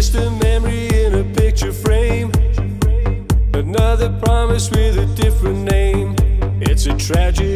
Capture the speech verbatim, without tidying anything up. just a memory in a picture frame, another promise with a different name. It's a tragedy.